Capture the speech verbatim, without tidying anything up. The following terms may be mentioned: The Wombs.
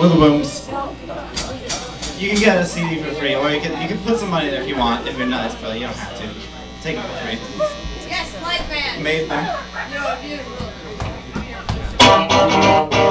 with The Wombs. You can get a C D for free, or you can you can put some money there if you want, if you're nuts, but you don't have to. Take it for free. Yes, like man. Made them. No, beautiful.